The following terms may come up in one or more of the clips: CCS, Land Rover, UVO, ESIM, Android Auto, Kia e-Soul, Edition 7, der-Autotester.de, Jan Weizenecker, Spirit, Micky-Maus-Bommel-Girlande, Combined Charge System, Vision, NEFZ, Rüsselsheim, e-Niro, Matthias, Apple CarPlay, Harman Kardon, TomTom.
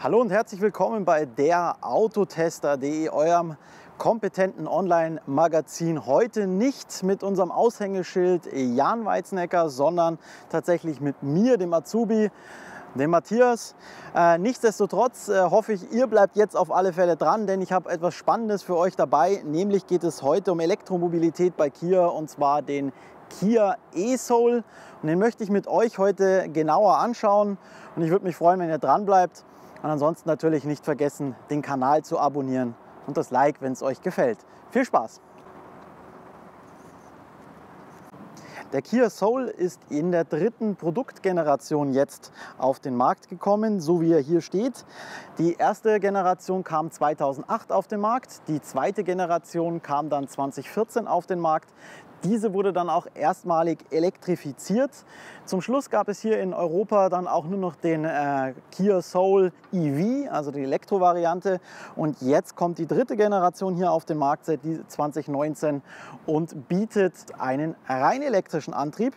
Hallo und herzlich willkommen bei der-Autotester.de, eurem kompetenten Online-Magazin. Heute nicht mit unserem Aushängeschild Jan Weizenecker, sondern tatsächlich mit mir, dem Azubi, dem Matthias. Nichtsdestotrotz hoffe ich, ihr bleibt jetzt auf alle Fälle dran, denn ich habe etwas Spannendes für euch dabei. Nämlich geht es heute um Elektromobilität bei Kia, und zwar den Kia e-Soul. Und den möchte ich mit euch heute genauer anschauen. Und ich würde mich freuen, wenn ihr dran bleibt. Und ansonsten natürlich nicht vergessen, den Kanal zu abonnieren und das Like, wenn es euch gefällt. Viel Spaß! Der Kia e-Soul ist in der dritten Produktgeneration jetzt auf den Markt gekommen, so wie er hier steht. Die erste Generation kam 2008 auf den Markt, die zweite Generation kam dann 2014 auf den Markt. Diese wurde dann auch erstmalig elektrifiziert. Zum Schluss gab es hier in Europa dann auch nur noch den Kia e-Soul EV, also die Elektrovariante. Und jetzt kommt die dritte Generation hier auf den Markt seit 2019 und bietet einen rein elektrischen Antrieb.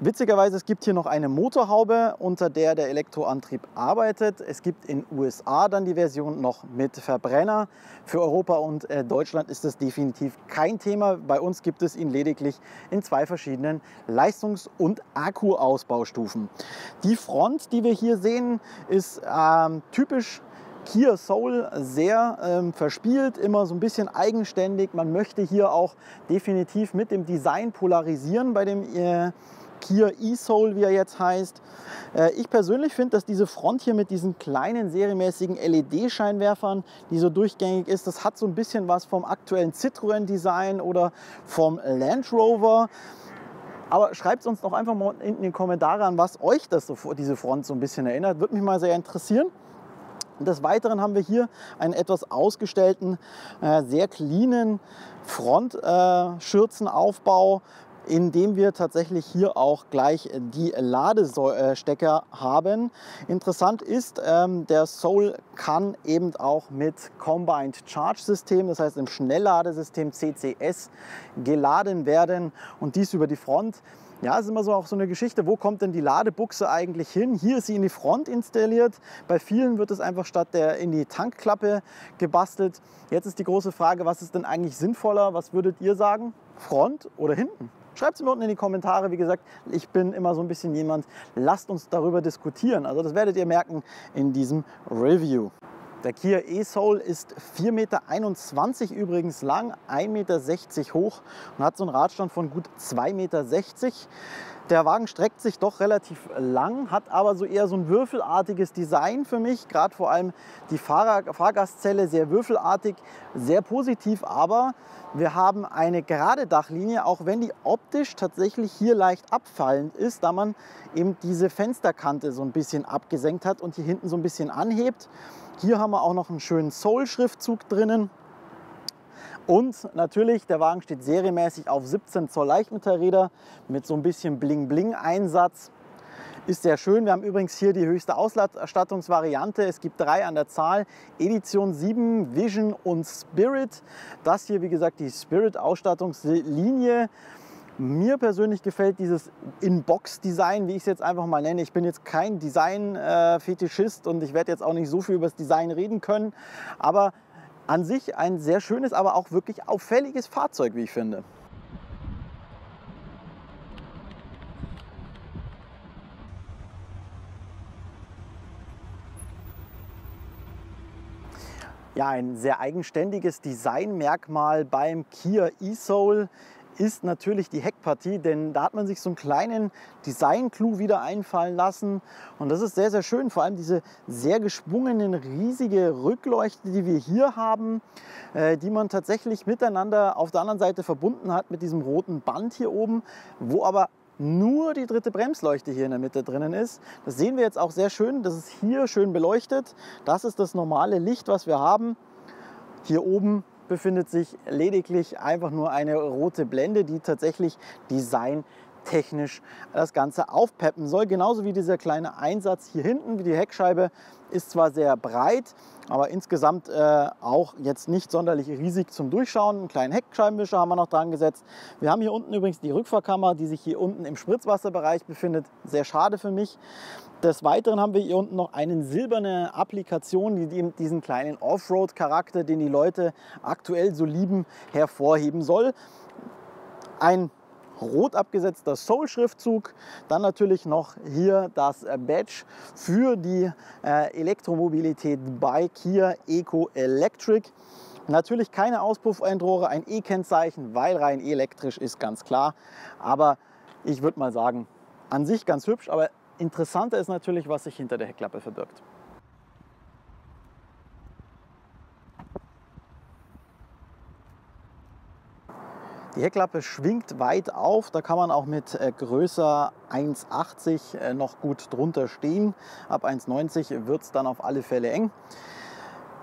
Witzigerweise, es gibt hier noch eine Motorhaube, unter der der Elektroantrieb arbeitet. Es gibt in den USA dann die Version noch mit Verbrenner. Für Europa und Deutschland ist das definitiv kein Thema. Bei uns gibt es ihn lediglich in zwei verschiedenen Leistungs- und Akkuausbaustufen. Die Front, die wir hier sehen, ist typisch Kia e-Soul, sehr verspielt, immer so ein bisschen eigenständig. Man möchte hier auch definitiv mit dem Design polarisieren bei dem Kia e-Soul, wie er jetzt heißt. Ich persönlich finde, dass diese Front hier mit diesen kleinen serienmäßigen LED-Scheinwerfern, die so durchgängig ist, das hat so ein bisschen was vom aktuellen Citroën-Design oder vom Land Rover. Aber schreibt uns doch einfach mal in die Kommentare an, was euch das so, diese Front so ein bisschen erinnert. Würde mich mal sehr interessieren. Des Weiteren haben wir hier einen etwas ausgestellten, sehr cleanen Frontschürzenaufbau, indem wir tatsächlich hier auch gleich die Ladestecker haben. Interessant ist, der Soul kann eben auch mit Combined Charge System, das heißt im Schnellladesystem CCS, geladen werden, und dies über die Front. Ja, es ist immer so auch so eine Geschichte, wo kommt denn die Ladebuchse eigentlich hin? Hier ist sie in die Front installiert. Bei vielen wird es einfach statt in die Tankklappe gebastelt. Jetzt ist die große Frage, was ist denn eigentlich sinnvoller? Was würdet ihr sagen? Front oder hinten? Schreibt es mir unten in die Kommentare. Wie gesagt, ich bin immer so ein bisschen jemand, lasst uns darüber diskutieren. Also das werdet ihr merken in diesem Review. Der Kia e-Soul ist 4,21 Meter übrigens lang, 1,60 Meter hoch und hat so einen Radstand von gut 2,60 Meter. Der Wagen streckt sich doch relativ lang, hat aber so eher so ein würfelartiges Design für mich. Gerade vor allem die Fahrgastzelle sehr würfelartig, sehr positiv. Aber wir haben eine gerade Dachlinie, auch wenn die optisch tatsächlich hier leicht abfallend ist, da man eben diese Fensterkante so ein bisschen abgesenkt hat und hier hinten so ein bisschen anhebt. Hier haben wir auch noch einen schönen Soul-Schriftzug drinnen. Und natürlich, der Wagen steht serienmäßig auf 17 Zoll Leichtmetallräder mit so ein bisschen Bling-Bling-Einsatz. Ist sehr schön. Wir haben übrigens hier die höchste Ausstattungsvariante. Es gibt 3 an der Zahl. Edition 7, Vision und Spirit. Das hier, wie gesagt, die Spirit-Ausstattungslinie. Mir persönlich gefällt dieses In-Box-Design, wie ich es jetzt einfach mal nenne. Ich bin jetzt kein Design-Fetischist und ich werde jetzt auch nicht so viel über das Design reden können. Aber an sich ein sehr schönes, aber auch wirklich auffälliges Fahrzeug, wie ich finde. Ja, ein sehr eigenständiges Designmerkmal beim Kia e-Soul ist natürlich die Heckpartie, denn da hat man sich so einen kleinen Design-Clou wieder einfallen lassen, und das ist sehr, sehr schön. Vor allem diese sehr geschwungenen, riesige Rückleuchte, die wir hier haben, die man tatsächlich miteinander auf der anderen Seite verbunden hat mit diesem roten Band hier oben, wo aber nur die dritte Bremsleuchte hier in der Mitte drinnen ist. Das sehen wir jetzt auch sehr schön, das ist hier schön beleuchtet. Das ist das normale Licht, was wir haben. Hier oben befindet sich lediglich einfach nur eine rote Blende, die tatsächlich Design technisch das Ganze aufpeppen soll. Genauso wie dieser kleine Einsatz hier hinten, wie die Heckscheibe ist zwar sehr breit, aber insgesamt auch jetzt nicht sonderlich riesig zum Durchschauen. Einen kleinen Heckscheibenwischer haben wir noch dran gesetzt. Wir haben hier unten übrigens die Rückfahrkammer, die sich hier unten im Spritzwasserbereich befindet. Sehr schade für mich. Des Weiteren haben wir hier unten noch eine silberne Applikation, die eben diesen kleinen Offroad-Charakter, den die Leute aktuell so lieben, hervorheben soll. Ein rot abgesetzter Soul-Schriftzug, dann natürlich noch hier das Badge für die Elektromobilität bei Kia Eco Electric. Natürlich keine Auspuffendrohre, ein E-Kennzeichen, weil rein elektrisch ist, ganz klar. Aber ich würde mal sagen, an sich ganz hübsch, aber interessanter ist natürlich, was sich hinter der Heckklappe verbirgt. Die Heckklappe schwingt weit auf, da kann man auch mit größer 1,80 noch gut drunter stehen. Ab 1,90 wird es dann auf alle Fälle eng.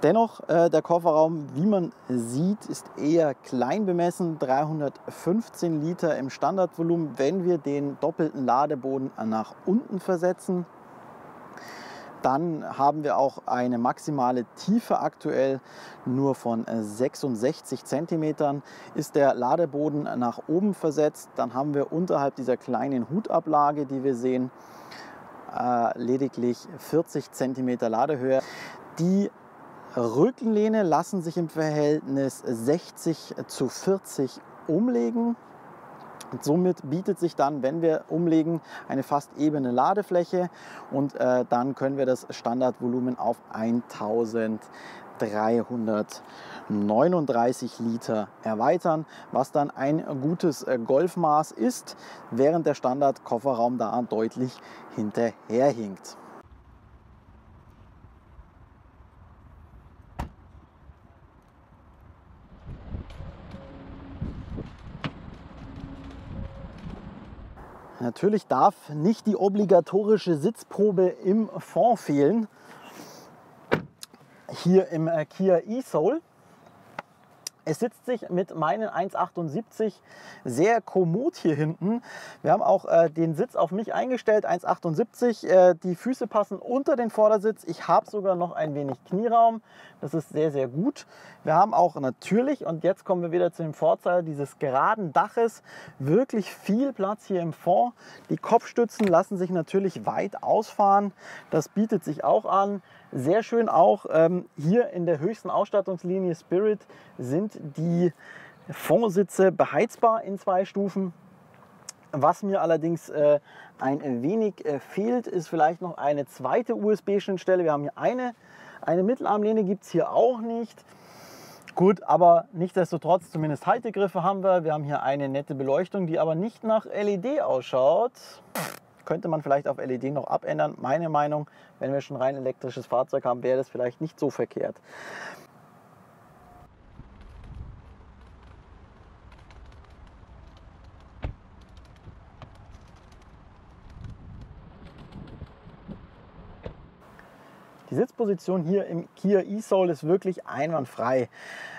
Dennoch, der Kofferraum, wie man sieht, ist eher klein bemessen, 315 Liter im Standardvolumen, wenn wir den doppelten Ladeboden nach unten versetzen. Dann haben wir auch eine maximale Tiefe aktuell nur von 66 cm. Ist der Ladeboden nach oben versetzt, dann haben wir unterhalb dieser kleinen Hutablage, die wir sehen, lediglich 40 cm Ladehöhe. Die Rückenlehne lassen sich im Verhältnis 60:40 umlegen. Und somit bietet sich dann, wenn wir umlegen, eine fast ebene Ladefläche und dann können wir das Standardvolumen auf 1339 Liter erweitern, was dann ein gutes Golfmaß ist, während der Standardkofferraum da deutlich hinterherhinkt. Natürlich darf nicht die obligatorische Sitzprobe im Fond fehlen, hier im Kia e-Soul. Es sitzt sich mit meinen 1,78 sehr kommod hier hinten. Wir haben auch den Sitz auf mich eingestellt, 1,78. Die Füße passen unter den Vordersitz. Ich habe sogar noch ein wenig Knieraum. Das ist sehr, sehr gut. Wir haben auch natürlich, und jetzt kommen wir wieder zu dem Vorteil dieses geraden Daches, wirklich viel Platz hier im Fond. Die Kopfstützen lassen sich natürlich weit ausfahren. Das bietet sich auch an. Sehr schön auch hier in der höchsten Ausstattungslinie Spirit sind die Fondsitze beheizbar in 2 Stufen. Was mir allerdings ein wenig fehlt, ist vielleicht noch eine zweite USB-Schnittstelle. Wir haben hier eine Mittelarmlehne, gibt es hier auch nicht. Gut, aber nichtsdestotrotz zumindest Haltegriffe haben wir. Wir haben hier eine nette Beleuchtung, die aber nicht nach LED ausschaut. Könnte man vielleicht auf LED noch abändern. Meine Meinung, wenn wir schon rein elektrisches Fahrzeug haben, wäre das vielleicht nicht so verkehrt. Die Sitzposition hier im Kia e-Soul ist wirklich einwandfrei.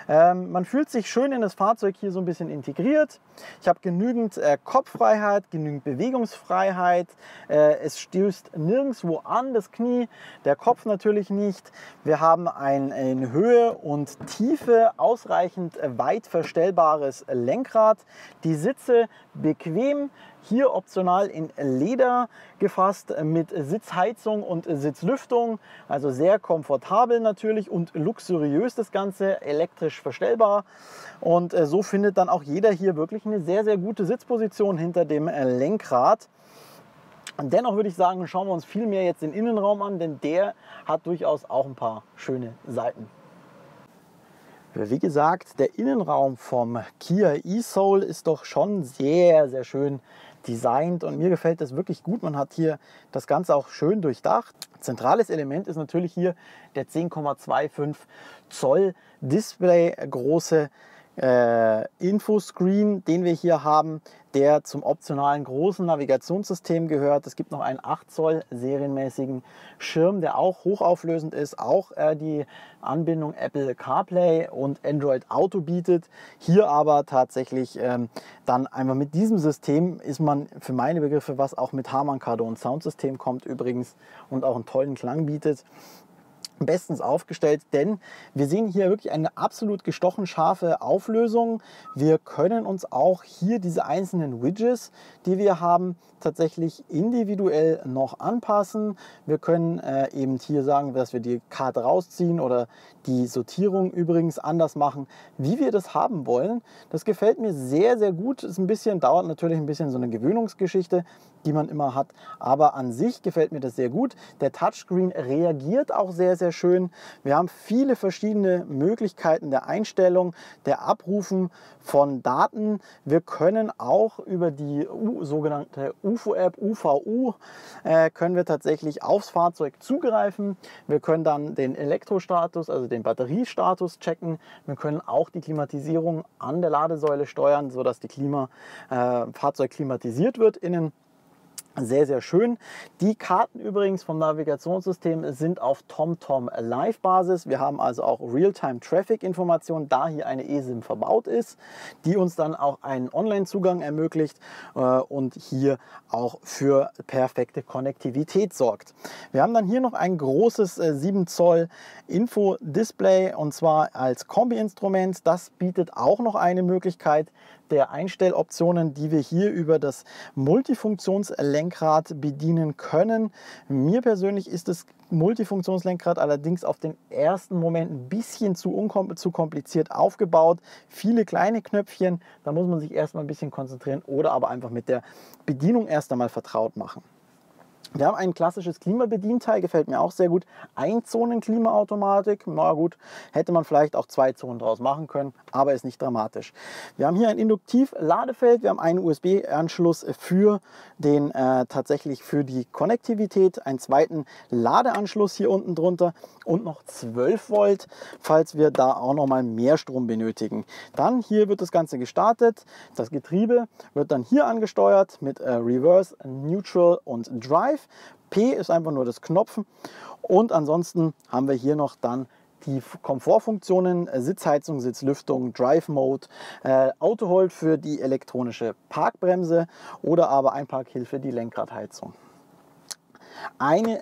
Man fühlt sich schön in das Fahrzeug hier so ein bisschen integriert. Ich habe genügend Kopffreiheit, genügend Bewegungsfreiheit. Es stößt nirgendwo an, das Knie, der Kopf natürlich nicht. Wir haben ein in Höhe und Tiefe ausreichend weit verstellbares Lenkrad. Die Sitze bequem, hier optional in Leder gefasst mit Sitzheizung und Sitzlüftung. Also sehr komfortabel natürlich und luxuriös das Ganze, elektrisch verstellbar, und so findet dann auch jeder hier wirklich eine sehr, sehr gute Sitzposition hinter dem Lenkrad. Dennoch würde ich sagen, schauen wir uns viel mehr jetzt den Innenraum an, denn der hat durchaus auch ein paar schöne Seiten. Wie gesagt, der Innenraum vom Kia e-Soul ist doch schon sehr, sehr schön designt und mir gefällt das wirklich gut. Man hat hier das Ganze auch schön durchdacht. Zentrales Element ist natürlich hier der 10,25 Zoll Display große Infoscreen, den wir hier haben, der zum optionalen großen Navigationssystem gehört. Es gibt noch einen 8 Zoll serienmäßigen Schirm, der auch hochauflösend ist, auch die Anbindung Apple CarPlay und Android Auto bietet. Hier aber tatsächlich dann einmal mit diesem System ist man für meine Begriffe, was auch mit Harman Kardon Soundsystem kommt übrigens und auch einen tollen Klang bietet, bestens aufgestellt, denn wir sehen hier wirklich eine absolut gestochen scharfe Auflösung. Wir können uns auch hier diese einzelnen Widgets, die wir haben, tatsächlich individuell noch anpassen. Wir können eben hier sagen, dass wir die Karte rausziehen oder die Sortierung übrigens anders machen, wie wir das haben wollen. Das gefällt mir sehr, sehr gut. Ist ein bisschen, dauert natürlich ein bisschen so eine Gewöhnungsgeschichte, die man immer hat, aber an sich gefällt mir das sehr gut. Der Touchscreen reagiert auch sehr, sehr schön. Wir haben viele verschiedene Möglichkeiten der Einstellung, der Abrufen von Daten. Wir können auch über die sogenannte UFO-App, UVO, können wir tatsächlich aufs Fahrzeug zugreifen. Wir können dann den Elektrostatus, also den Batteriestatus checken. Wir können auch die Klimatisierung an der Ladesäule steuern, sodass die Fahrzeug klimatisiert wird innen. Sehr, sehr schön. Die Karten übrigens vom Navigationssystem sind auf TomTom Live-Basis. Wir haben also auch Real-Time-Traffic-Informationen, da hier eine eSIM verbaut ist, die uns dann auch einen Online-Zugang ermöglicht und hier auch für perfekte Konnektivität sorgt. Wir haben dann hier noch ein großes 7 Zoll Info-Display und zwar als Kombi-Instrument. Das bietet auch noch eine Möglichkeit der Einstelloptionen, die wir hier über das Multifunktionslenkrad bedienen können. Mir persönlich ist das Multifunktionslenkrad allerdings auf den ersten Moment ein bisschen zu kompliziert aufgebaut. Viele kleine Knöpfchen, da muss man sich erstmal ein bisschen konzentrieren oder aber einfach mit der Bedienung erst einmal vertraut machen. Wir haben ein klassisches Klimabedienteil, gefällt mir auch sehr gut. Einzonen-Klimaautomatik, na gut, hätte man vielleicht auch 2 Zonen draus machen können, aber ist nicht dramatisch. Wir haben hier ein Induktiv-Ladefeld, wir haben einen USB-Anschluss für den tatsächlich für die Konnektivität, einen zweiten Ladeanschluss hier unten drunter und noch 12 Volt, falls wir da auch noch mal mehr Strom benötigen. Dann hier wird das Ganze gestartet, das Getriebe wird dann hier angesteuert mit Reverse, Neutral und Drive. P ist einfach nur das Knopfen und ansonsten haben wir hier noch dann die Komfortfunktionen, Sitzheizung, Sitzlüftung, Drive Mode, Autohold für die elektronische Parkbremse oder aber Einparkhilfe, die Lenkradheizung. Eine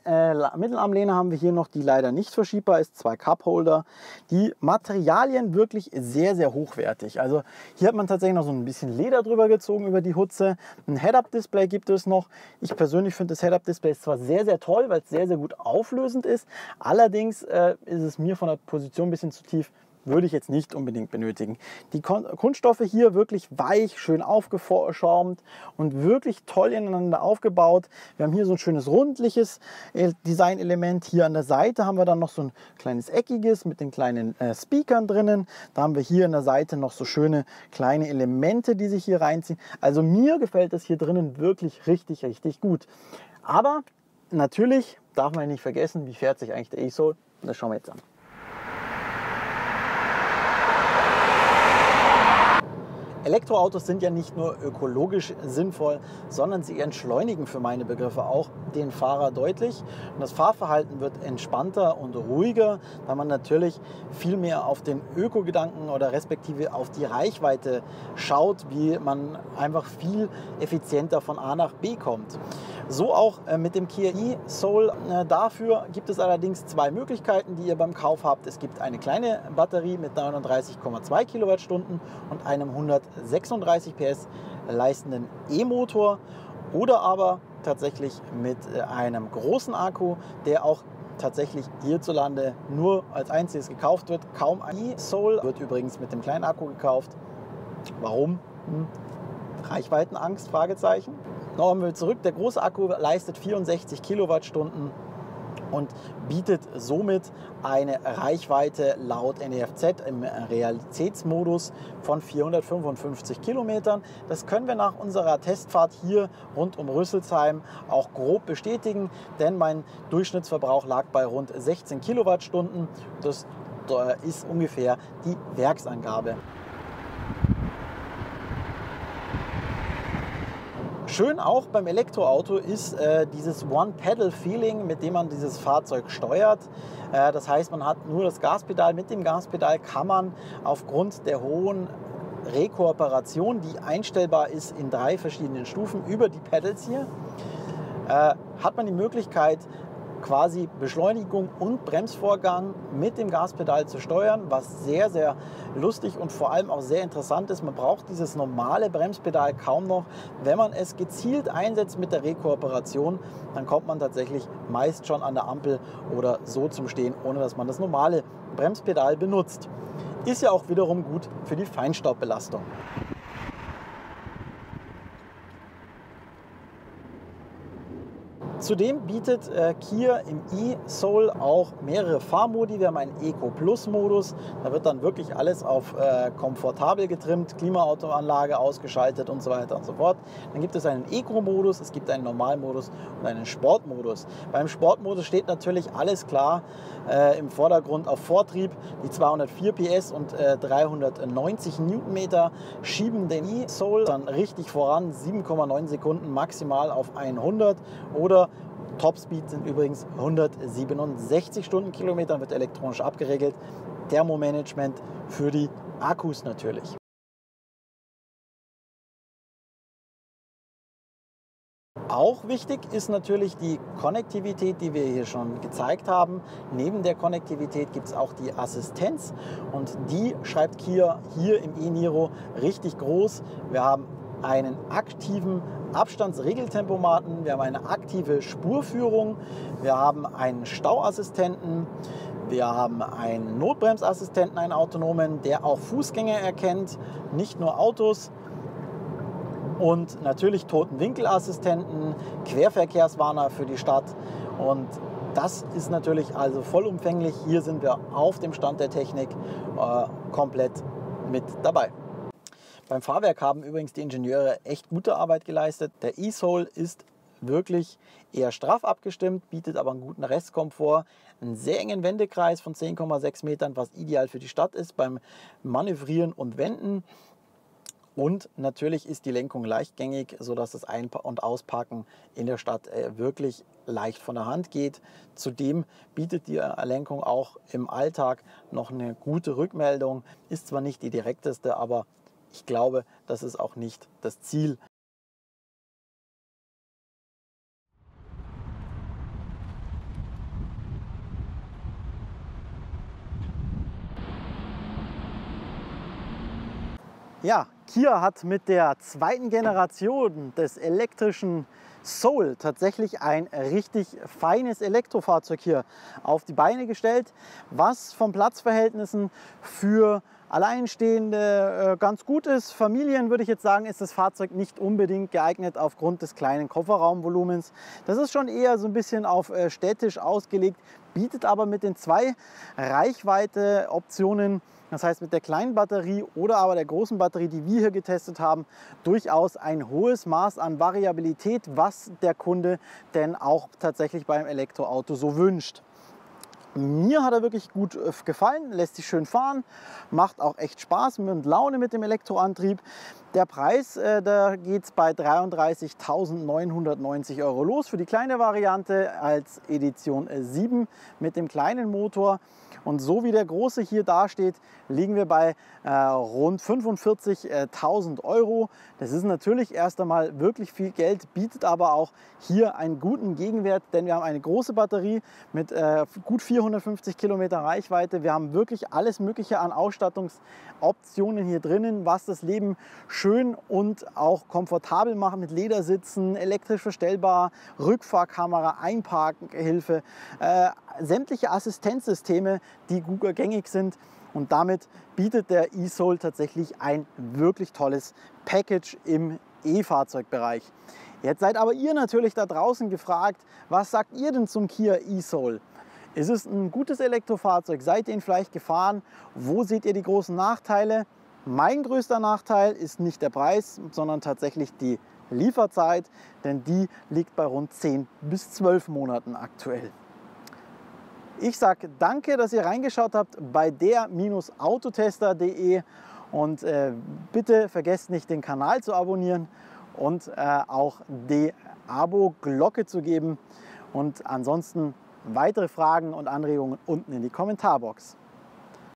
Mittelarmlehne haben wir hier noch, die leider nicht verschiebbar ist, 2 Cupholder. Die Materialien wirklich sehr, sehr hochwertig. Also hier hat man tatsächlich noch so ein bisschen Leder drüber gezogen über die Hutze. Ein Head-Up-Display gibt es noch. Ich persönlich finde das Head-Up-Display zwar sehr, sehr toll, weil es sehr, sehr gut auflösend ist. Allerdings ist es mir von der Position ein bisschen zu tief. Würde ich jetzt nicht unbedingt benötigen. Die Kunststoffe hier wirklich weich, schön aufgeschaumt und wirklich toll ineinander aufgebaut. Wir haben hier so ein schönes rundliches Designelement. Hier an der Seite haben wir dann noch so ein kleines eckiges mit den kleinen Speakern drinnen. Da haben wir hier an der Seite noch so schöne kleine Elemente, die sich hier reinziehen. Also mir gefällt das hier drinnen wirklich richtig, richtig gut. Aber natürlich darf man nicht vergessen, wie fährt sich eigentlich der e-Soul. Das schauen wir jetzt an. Elektroautos sind ja nicht nur ökologisch sinnvoll, sondern sie entschleunigen für meine Begriffe auch den Fahrer deutlich. Und das Fahrverhalten wird entspannter und ruhiger, da man natürlich viel mehr auf den Ökogedanken oder respektive auf die Reichweite schaut, wie man einfach viel effizienter von A nach B kommt. So auch mit dem Kia e-Soul. Dafür gibt es allerdings 2 Möglichkeiten, die ihr beim Kauf habt. Es gibt eine kleine Batterie mit 39,2 Kilowattstunden und einem 136 PS leistenden E-Motor oder aber tatsächlich mit einem großen Akku, der auch tatsächlich hierzulande nur als einziges gekauft wird. Kaum ein e-Soul wird übrigens mit dem kleinen Akku gekauft. Warum? Reichweitenangst? Fragezeichen. Nochmal zurück, der große Akku leistet 64 Kilowattstunden und bietet somit eine Reichweite laut NEFZ im Realitätsmodus von 455 Kilometern. Das können wir nach unserer Testfahrt hier rund um Rüsselsheim auch grob bestätigen, denn mein Durchschnittsverbrauch lag bei rund 16 Kilowattstunden. Das ist ungefähr die Werksangabe. Schön auch beim Elektroauto ist dieses One-Pedal-Feeling, mit dem man dieses Fahrzeug steuert. Das heißt, man hat nur das Gaspedal. Mit dem Gaspedal kann man aufgrund der hohen Rekooperation, die einstellbar ist in 3 verschiedenen Stufen über die Pedals hier, hat man die Möglichkeit, quasi Beschleunigung und Bremsvorgang mit dem Gaspedal zu steuern, was sehr, sehr lustig und vor allem auch sehr interessant ist. Man braucht dieses normale Bremspedal kaum noch. Wenn man es gezielt einsetzt mit der Rekooperation, dann kommt man tatsächlich meist schon an der Ampel oder so zum Stehen, ohne dass man das normale Bremspedal benutzt. Ist ja auch wiederum gut für die Feinstaubbelastung. Zudem bietet Kia im e-Soul auch mehrere Fahrmodi. Wir haben einen Eco-Plus-Modus, da wird dann wirklich alles auf komfortabel getrimmt, Klimaautoanlage ausgeschaltet und so weiter und so fort. Dann gibt es einen Eco-Modus, es gibt einen Normalmodus und einen Sportmodus. Beim Sportmodus steht natürlich alles klar im Vordergrund auf Vortrieb. Die 204 PS und 390 Newtonmeter schieben den e-Soul dann richtig voran, 7,9 Sekunden maximal auf 100 oder Topspeed sind übrigens 167 Stundenkilometer, wird elektronisch abgeregelt. Thermomanagement für die Akkus natürlich. Auch wichtig ist natürlich die Konnektivität, die wir hier schon gezeigt haben. Neben der Konnektivität gibt es auch die Assistenz und die schreibt Kia hier im e-Niro richtig groß. Wir haben einen aktiven Abstandsregeltempomaten, wir haben eine aktive Spurführung, wir haben einen Stauassistenten, wir haben einen Notbremsassistenten, einen autonomen, der auch Fußgänger erkennt, nicht nur Autos. Und natürlich Totenwinkelassistenten, Querverkehrswarner für die Stadt. Und das ist natürlich also vollumfänglich. Hier sind wir auf dem Stand der Technik komplett mit dabei. Beim Fahrwerk haben übrigens die Ingenieure echt gute Arbeit geleistet. Der e-Soul ist wirklich eher straff abgestimmt, bietet aber einen guten Restkomfort, einen sehr engen Wendekreis von 10,6 Metern, was ideal für die Stadt ist beim Manövrieren und Wenden. Und natürlich ist die Lenkung leichtgängig, sodass das Ein- und Ausparken in der Stadt wirklich leicht von der Hand geht. Zudem bietet die Lenkung auch im Alltag noch eine gute Rückmeldung. Ist zwar nicht die direkteste, aber ich glaube, das ist auch nicht das Ziel. Ja, Kia hat mit der 2. Generation des elektrischen Soul tatsächlich ein richtig feines Elektrofahrzeug hier auf die Beine gestellt, was von Platzverhältnissen für Alleinstehende ganz gut ist. Familien würde ich jetzt sagen, ist das Fahrzeug nicht unbedingt geeignet aufgrund des kleinen Kofferraumvolumens. Das ist schon eher so ein bisschen auf städtisch ausgelegt, bietet aber mit den 2 Reichweite-Optionen, das heißt mit der kleinen Batterie oder aber der großen Batterie, die wir hier getestet haben, durchaus ein hohes Maß an Variabilität, was der Kunde denn auch tatsächlich beim Elektroauto so wünscht. Mir hat er wirklich gut gefallen, lässt sich schön fahren, macht auch echt Spaß und Laune mit dem Elektroantrieb. Der Preis, da geht es bei 33.990 € los für die kleine Variante als Edition 7 mit dem kleinen Motor. Und so wie der große hier dasteht, liegen wir bei rund 45.000 €. Das ist natürlich erst einmal wirklich viel Geld, bietet aber auch hier einen guten Gegenwert, denn wir haben eine große Batterie mit gut 450 Kilometer Reichweite. Wir haben wirklich alles Mögliche an Ausstattungsoptionen hier drinnen, was das Leben schön und auch komfortabel macht mit Ledersitzen, elektrisch verstellbar, Rückfahrkamera, Einparkhilfe, sämtliche Assistenzsysteme, die Google gängig sind. Und damit bietet der e-Soul tatsächlich ein wirklich tolles Package im E-Fahrzeugbereich. Jetzt seid aber ihr natürlich da draußen gefragt, was sagt ihr denn zum Kia e-Soul? Ist es ein gutes Elektrofahrzeug? Seid ihr ihn vielleicht gefahren? Wo seht ihr die großen Nachteile? Mein größter Nachteil ist nicht der Preis, sondern tatsächlich die Lieferzeit, denn die liegt bei rund 10 bis 12 Monaten aktuell. Ich sage danke, dass ihr reingeschaut habt bei der-Autotester.de und bitte vergesst nicht, den Kanal zu abonnieren und auch die Abo-Glocke zu geben. Und ansonsten weitere Fragen und Anregungen unten in die Kommentarbox.